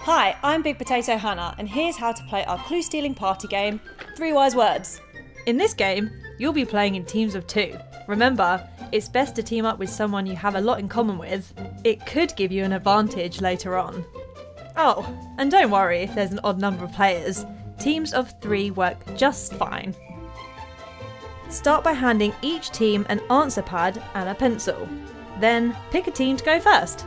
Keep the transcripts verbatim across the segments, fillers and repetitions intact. Hi, I'm Big Potato Hannah, and here's how to play our clue-stealing party game, Three Wise Words. In this game, you'll be playing in teams of two. Remember, it's best to team up with someone you have a lot in common with. It could give you an advantage later on. Oh, and don't worry if there's an odd number of players. Teams of three work just fine. Start by handing each team an answer pad and a pencil. Then pick a team to go first.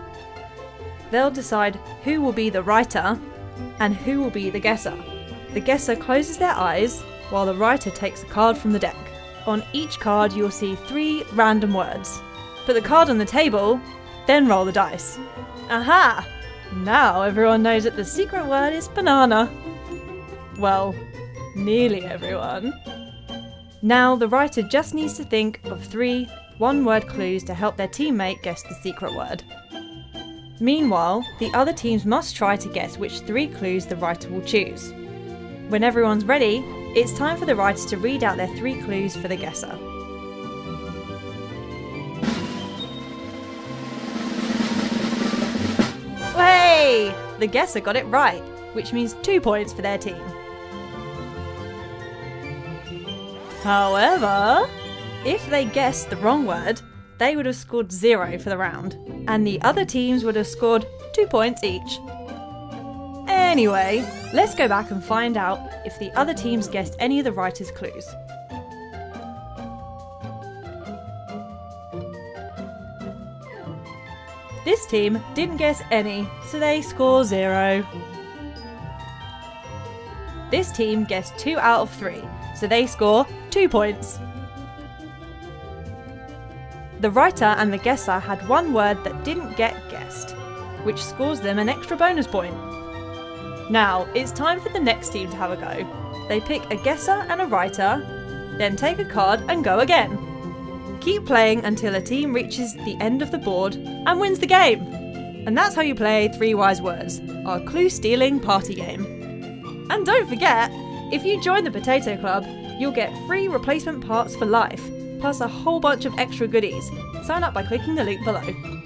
They'll decide who will be the writer and who will be the guesser. The guesser closes their eyes while the writer takes a card from the deck. On each card you'll see three random words. Put the card on the table, then roll the dice. Aha! Now everyone knows that the secret word is banana. Well, nearly everyone. Now the writer just needs to think of three one-word clues to help their teammate guess the secret word. Meanwhile, the other teams must try to guess which three clues the writer will choose. When everyone's ready, it's time for the writer to read out their three clues for the guesser. Way! The guesser got it right, which means two points for their team. However, if they guessed the wrong word, they would have scored zero for the round, and the other teams would have scored two points each. Anyway, let's go back and find out if the other teams guessed any of the writer's clues. This team didn't guess any, so they score zero. This team guessed two out of three, so they score two points. The writer and the guesser had one word that didn't get guessed, which scores them an extra bonus point. Now, it's time for the next team to have a go. They pick a guesser and a writer, then take a card and go again. Keep playing until a team reaches the end of the board and wins the game. And that's how you play Three Wise Words, our clue-stealing party game. And don't forget, if you join the Potato Club, you'll get free replacement parts for life, plus a whole bunch of extra goodies. Sign up by clicking the link below.